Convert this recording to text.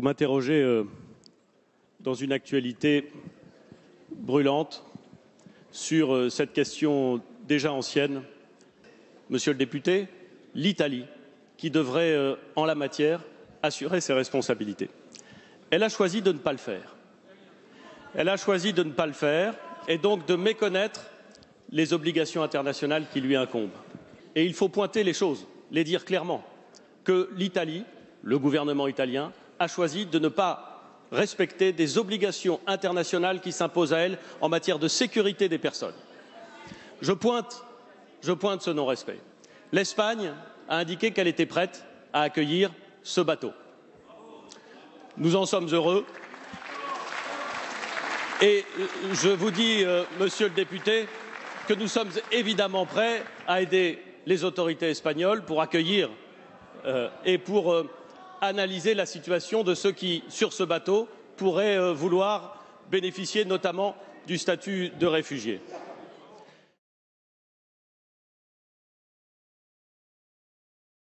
Vous m'interrogez dans une actualité brûlante sur cette question déjà ancienne. Monsieur le député, l'Italie, qui devrait en la matière assurer ses responsabilités. Elle a choisi de ne pas le faire. Elle a choisi de ne pas le faire et donc de méconnaître les obligations internationales qui lui incombent. Et il faut pointer les choses, les dire clairement, que l'Italie, le gouvernement italien, a choisi de ne pas respecter des obligations internationales qui s'imposent à elle en matière de sécurité des personnes. Je pointe ce non-respect. L'Espagne a indiqué qu'elle était prête à accueillir ce bateau. Nous en sommes heureux. Et je vous dis, monsieur le député, que nous sommes évidemment prêts à aider les autorités espagnoles pour accueillir et pour analyser la situation de ceux qui, sur ce bateau, pourraient vouloir bénéficier notamment du statut de réfugié.